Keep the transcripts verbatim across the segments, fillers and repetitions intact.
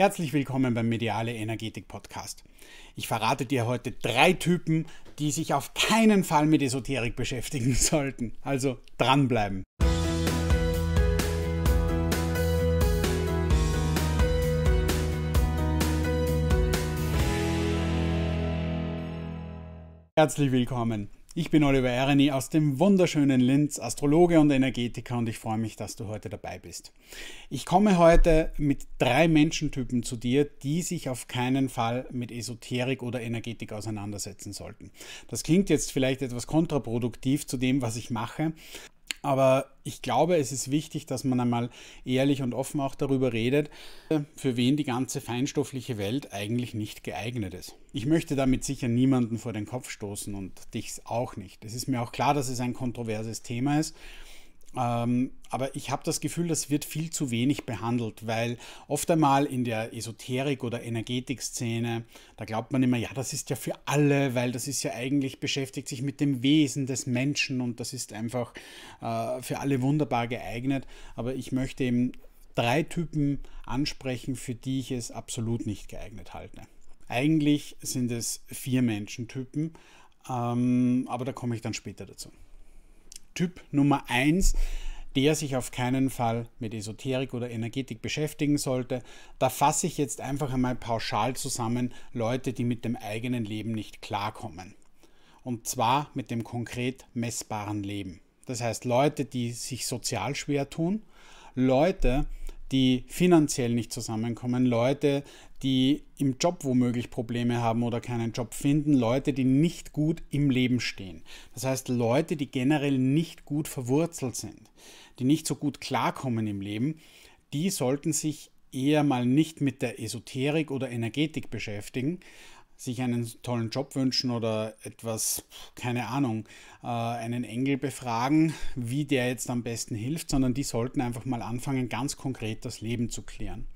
Herzlich willkommen beim Mediale Energetik Podcast. Ich verrate dir heute drei Typen, die sich auf keinen Fall mit Esoterik beschäftigen sollten. Also dranbleiben. Herzlich willkommen. Ich bin Oliver Erenyi aus dem wunderschönen Linz, Astrologe und Energetiker, und ich freue mich, dass du heute dabei bist. Ich komme heute mit drei Menschentypen zu dir, die sich auf keinen Fall mit Esoterik oder Energetik auseinandersetzen sollten. Das klingt jetzt vielleicht etwas kontraproduktiv zu dem, was ich mache, aber ich glaube, es ist wichtig, dass man einmal ehrlich und offen auch darüber redet, für wen die ganze feinstoffliche Welt eigentlich nicht geeignet ist. Ich möchte damit sicher niemanden vor den Kopf stoßen und dich auch nicht. Es ist mir auch klar, dass es ein kontroverses Thema ist. Aber ich habe das Gefühl, das wird viel zu wenig behandelt, weil oft einmal in der Esoterik- oder Energetik-Szene, da glaubt man immer, ja, das ist ja für alle, weil das ist ja eigentlich, beschäftigt sich mit dem Wesen des Menschen und das ist einfach äh, für alle wunderbar geeignet. Aber ich möchte eben drei Typen ansprechen, für die ich es absolut nicht geeignet halte. Eigentlich sind es vier Menschentypen, ähm, aber da komme ich dann später dazu. Typ Nummer eins, der sich auf keinen Fall mit Esoterik oder Energetik beschäftigen sollte. Da fasse ich jetzt einfach einmal pauschal zusammen Leute, die mit dem eigenen Leben nicht klarkommen. Und zwar mit dem konkret messbaren Leben. Das heißt Leute, die sich sozial schwer tun, Leute, die finanziell nicht zusammenkommen, Leute, die im Job womöglich Probleme haben oder keinen Job finden, Leute, die nicht gut im Leben stehen. Das heißt, Leute, die generell nicht gut verwurzelt sind, die nicht so gut klarkommen im Leben, die sollten sich eher mal nicht mit der Esoterik oder Energetik beschäftigen, sich einen tollen Job wünschen oder etwas, keine Ahnung, einen Engel befragen, wie der jetzt am besten hilft, sondern die sollten einfach mal anfangen, ganz konkret das Leben zu klären.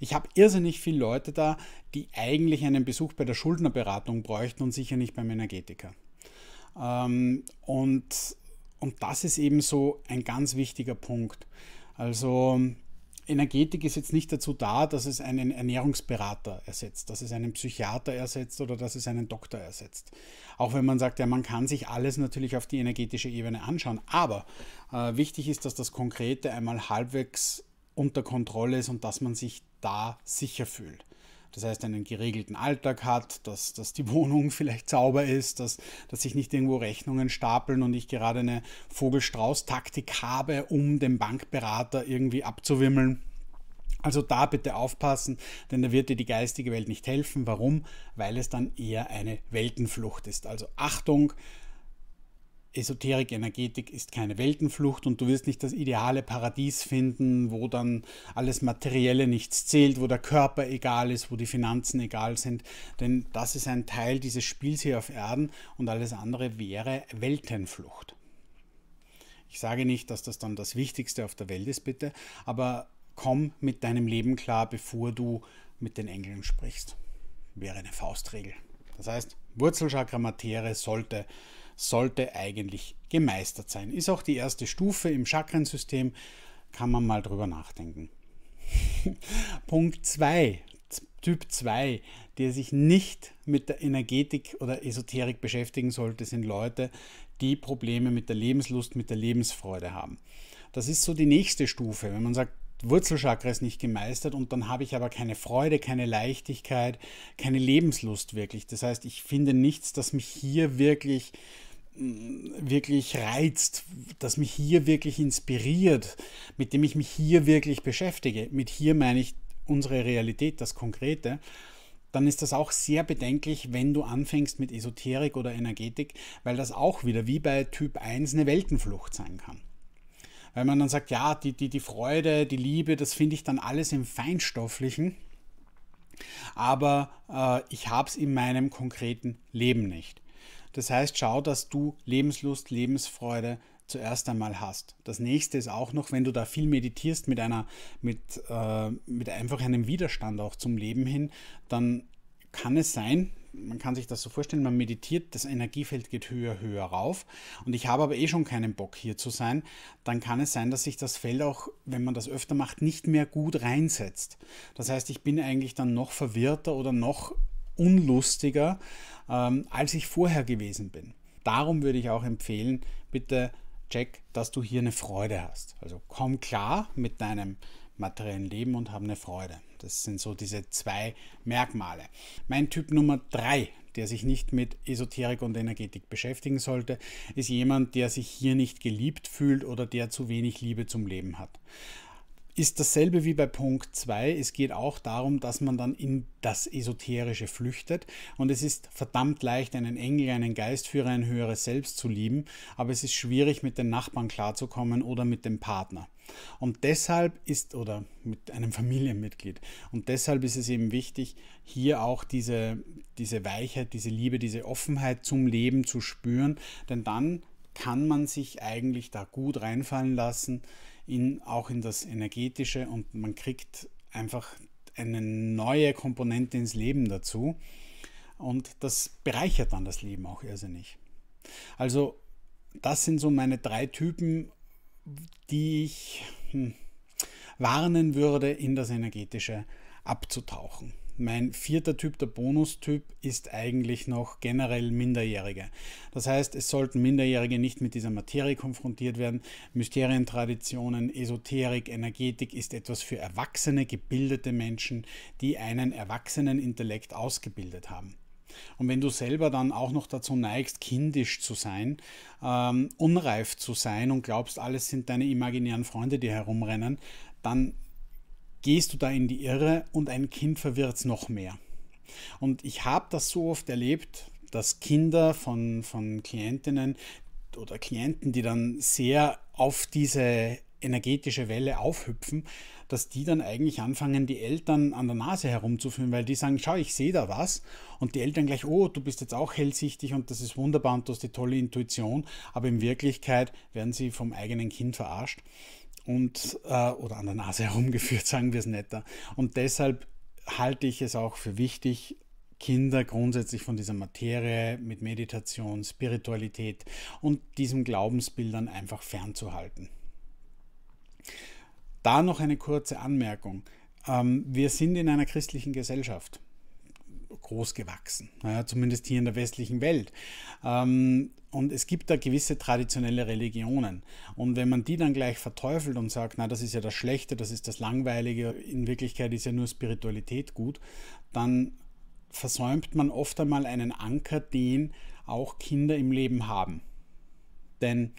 Ich habe irrsinnig viele Leute da, die eigentlich einen Besuch bei der Schuldnerberatung bräuchten und sicher nicht beim Energetiker. Und, und das ist eben so ein ganz wichtiger Punkt. Also Energetik ist jetzt nicht dazu da, dass es einen Ernährungsberater ersetzt, dass es einen Psychiater ersetzt oder dass es einen Doktor ersetzt. Auch wenn man sagt, ja, man kann sich alles natürlich auf die energetische Ebene anschauen. Aber äh, wichtig ist, dass das Konkrete einmal halbwegs unter Kontrolle ist und dass man sich da sicher fühlt. Das heißt, einen geregelten Alltag hat, dass, dass die Wohnung vielleicht sauber ist, dass, dass sich nicht irgendwo Rechnungen stapeln und ich gerade eine Vogelstrauß-Taktik habe, um den Bankberater irgendwie abzuwimmeln. Also da bitte aufpassen, denn da wird dir die geistige Welt nicht helfen. Warum? Weil es dann eher eine Weltenflucht ist. Also Achtung! Esoterik, Energetik ist keine Weltenflucht und du wirst nicht das ideale Paradies finden, wo dann alles Materielle nichts zählt, wo der Körper egal ist, wo die Finanzen egal sind, denn das ist ein Teil dieses Spiels hier auf Erden und alles andere wäre Weltenflucht. Ich sage nicht, dass das dann das Wichtigste auf der Welt ist, bitte, aber komm mit deinem Leben klar, bevor du mit den Engeln sprichst. Wäre eine Faustregel. Das heißt, Wurzelchakra Materie sollte sollte eigentlich gemeistert sein. Ist auch die erste Stufe im Chakrensystem, kann man mal drüber nachdenken. Punkt zwei, Typ zwei, der sich nicht mit der Energetik oder Esoterik beschäftigen sollte, sind Leute, die Probleme mit der Lebenslust, mit der Lebensfreude haben. Das ist so die nächste Stufe, wenn man sagt, Wurzelchakra ist nicht gemeistert und dann habe ich aber keine Freude, keine Leichtigkeit, keine Lebenslust wirklich. Das heißt, ich finde nichts, das mich hier wirklich, wirklich reizt, das mich hier wirklich inspiriert, mit dem ich mich hier wirklich beschäftige. Mit hier meine ich unsere Realität, das Konkrete. Dann ist das auch sehr bedenklich, wenn du anfängst mit Esoterik oder Energetik, weil das auch wieder wie bei Typ eins eine Weltenflucht sein kann. Weil man dann sagt, ja, die, die, die Freude, die Liebe, das finde ich dann alles im Feinstofflichen, aber äh, ich habe es in meinem konkreten Leben nicht. Das heißt, schau, dass du Lebenslust, Lebensfreude zuerst einmal hast. Das nächste ist auch noch, wenn du da viel meditierst mit, einer, mit, äh, mit einfach einem Widerstand auch zum Leben hin, dann kann es sein, man kann sich das so vorstellen, man meditiert, das Energiefeld geht höher, höher rauf und ich habe aber eh schon keinen Bock hier zu sein, dann kann es sein, dass sich das Feld auch, wenn man das öfter macht, nicht mehr gut reinsetzt. Das heißt, ich bin eigentlich dann noch verwirrter oder noch unlustiger, ähm, als ich vorher gewesen bin. Darum würde ich auch empfehlen, bitte check, dass du hier eine Freude hast. Also komm klar mit deinem materiellen Leben und hab eine Freude. Das sind so diese zwei Merkmale. Mein Typ Nummer drei, der sich nicht mit Esoterik und Energetik beschäftigen sollte, ist jemand, der sich hier nicht geliebt fühlt oder der zu wenig Liebe zum Leben hat. Ist dasselbe wie bei Punkt zwei. Es geht auch darum, dass man dann in das Esoterische flüchtet und es ist verdammt leicht, einen Engel, einen Geistführer, ein höheres Selbst zu lieben, aber es ist schwierig, mit den Nachbarn klarzukommen oder mit dem Partner. Und deshalb ist, oder mit einem Familienmitglied, und deshalb ist es eben wichtig, hier auch diese, diese Weichheit, diese Liebe, diese Offenheit zum Leben zu spüren, denn dann kann man sich eigentlich da gut reinfallen lassen, in, auch in das Energetische, und man kriegt einfach eine neue Komponente ins Leben dazu und das bereichert dann das Leben auch irrsinnig. Also das sind so meine drei Typen, die ich hm, warnen würde, in das Energetische abzutauchen. Mein vierter Typ, der Bonustyp, ist eigentlich noch generell Minderjährige. Das heißt, es sollten Minderjährige nicht mit dieser Materie konfrontiert werden. Mysterientraditionen, Esoterik, Energetik ist etwas für erwachsene, gebildete Menschen, die einen erwachsenen Intellekt ausgebildet haben. Und wenn du selber dann auch noch dazu neigst, kindisch zu sein, ähm, unreif zu sein und glaubst, alles sind deine imaginären Freunde, die herumrennen, dann gehst du da in die Irre und ein Kind verwirrt es noch mehr. Und ich habe das so oft erlebt, dass Kinder von, von Klientinnen oder Klienten, die dann sehr auf diese energetische Welle aufhüpfen, dass die dann eigentlich anfangen, die Eltern an der Nase herumzuführen, weil die sagen, schau, ich sehe da was, und die Eltern gleich, oh, du bist jetzt auch hellsichtig und das ist wunderbar und du hast die tolle Intuition, aber in Wirklichkeit werden sie vom eigenen Kind verarscht und äh, oder an der Nase herumgeführt, sagen wir es netter. Und deshalb halte ich es auch für wichtig, Kinder grundsätzlich von dieser Materie mit Meditation, Spiritualität und diesen Glaubensbildern einfach fernzuhalten. Da noch eine kurze Anmerkung. Wir sind in einer christlichen Gesellschaft groß gewachsen, zumindest hier in der westlichen Welt. Und es gibt da gewisse traditionelle Religionen. Und wenn man die dann gleich verteufelt und sagt, na, das ist ja das Schlechte, das ist das Langweilige, in Wirklichkeit ist ja nur Spiritualität gut, dann versäumt man oft einmal einen Anker, den auch Kinder im Leben haben. Denn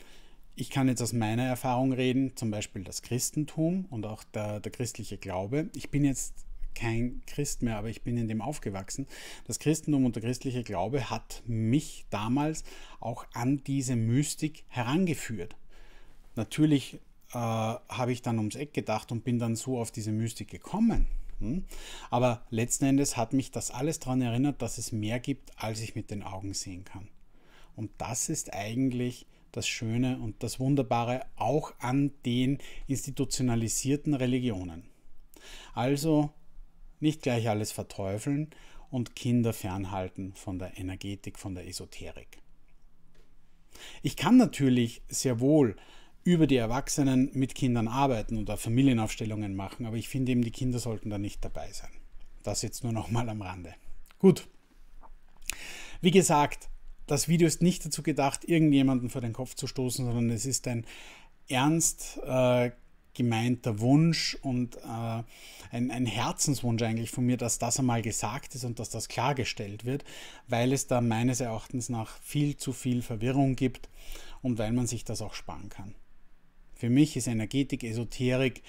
ich kann jetzt aus meiner Erfahrung reden, zum Beispiel das Christentum und auch der, der christliche Glaube. Ich bin jetzt kein Christ mehr, aber ich bin in dem aufgewachsen. Das Christentum und der christliche Glaube hat mich damals auch an diese Mystik herangeführt. Natürlich äh, habe ich dann ums Eck gedacht und bin dann so auf diese Mystik gekommen. Hm? Aber letzten Endes hat mich das alles daran erinnert, dass es mehr gibt, als ich mit den Augen sehen kann. Und das ist eigentlich das Schöne und das Wunderbare auch an den institutionalisierten Religionen. Also nicht gleich alles verteufeln und Kinder fernhalten von der Energetik, von der Esoterik. Ich kann natürlich sehr wohl über die Erwachsenen mit Kindern arbeiten oder Familienaufstellungen machen, aber ich finde eben, die Kinder sollten da nicht dabei sein. Das jetzt nur noch mal am Rande. Gut, wie gesagt, das Video ist nicht dazu gedacht, irgendjemanden vor den Kopf zu stoßen, sondern es ist ein ernst äh, gemeinter Wunsch und äh, ein, ein Herzenswunsch eigentlich von mir, dass das einmal gesagt ist und dass das klargestellt wird, weil es da meines Erachtens nach viel zu viel Verwirrung gibt und weil man sich das auch sparen kann. Für mich ist Energetik, Esoterik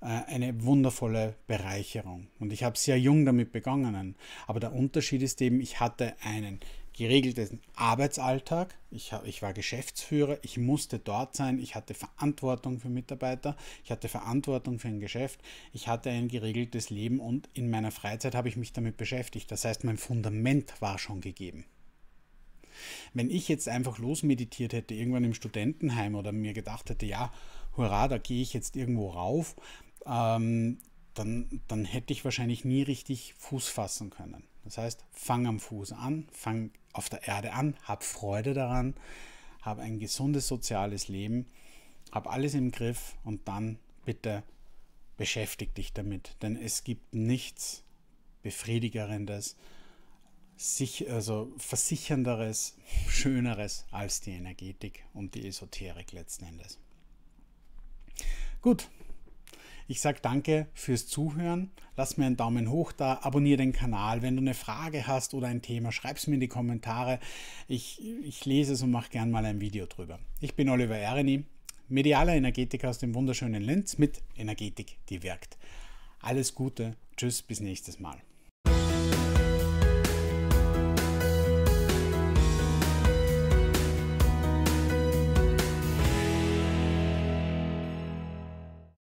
äh, eine wundervolle Bereicherung und ich habe sehr jung damit begonnen, aber der Unterschied ist eben, ich hatte einen geregelten Arbeitsalltag, ich, ich war Geschäftsführer, ich musste dort sein, ich hatte Verantwortung für Mitarbeiter, ich hatte Verantwortung für ein Geschäft, ich hatte ein geregeltes Leben und in meiner Freizeit habe ich mich damit beschäftigt. Das heißt, mein Fundament war schon gegeben. Wenn ich jetzt einfach losmeditiert hätte, irgendwann im Studentenheim, oder mir gedacht hätte, ja, hurra, da gehe ich jetzt irgendwo rauf, ähm, dann, dann hätte ich wahrscheinlich nie richtig Fuß fassen können. Das heißt, fang am Fuß an, fang auf der Erde an, hab Freude daran, hab ein gesundes soziales Leben, hab alles im Griff und dann bitte beschäftige dich damit. Denn es gibt nichts Befriedigerendes, sich, also Versichernderes, Schöneres als die Energetik und die Esoterik letzten Endes. Gut, ich sage danke fürs Zuhören. Lass mir einen Daumen hoch da, abonniere den Kanal. Wenn du eine Frage hast oder ein Thema, schreib es mir in die Kommentare. Ich, ich lese es und mache gern mal ein Video drüber. Ich bin Oliver Erenyi, medialer Energetiker aus dem wunderschönen Linz mit Energetik, die wirkt. Alles Gute, tschüss, bis nächstes Mal.